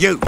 You!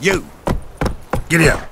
You! Get out!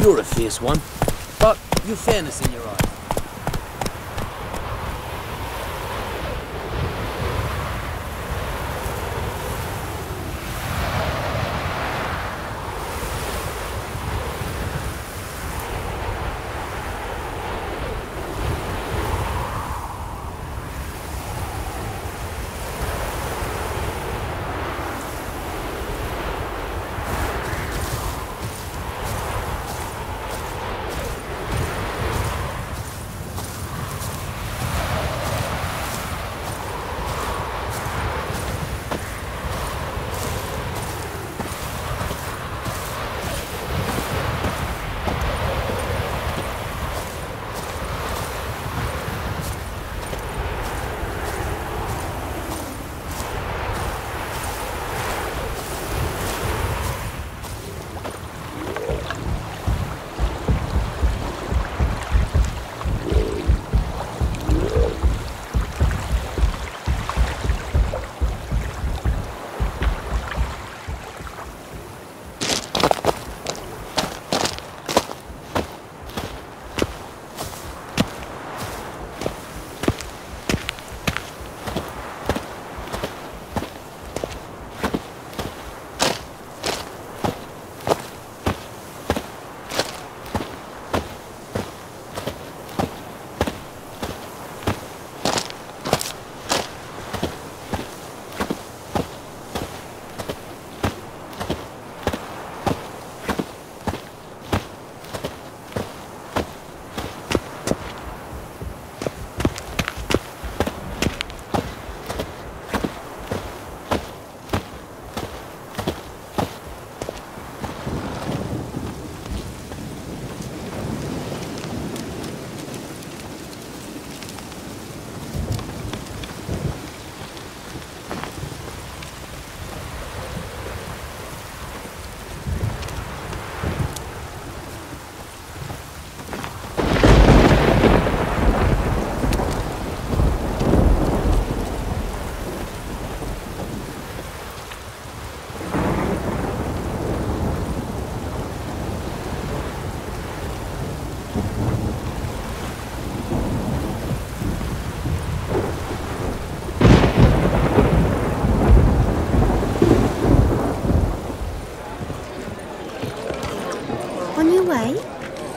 You're a fierce one, but you've fairness in your eyes.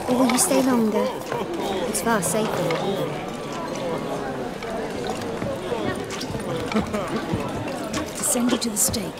Or will you stay longer? It's far safer. Descended to the stake.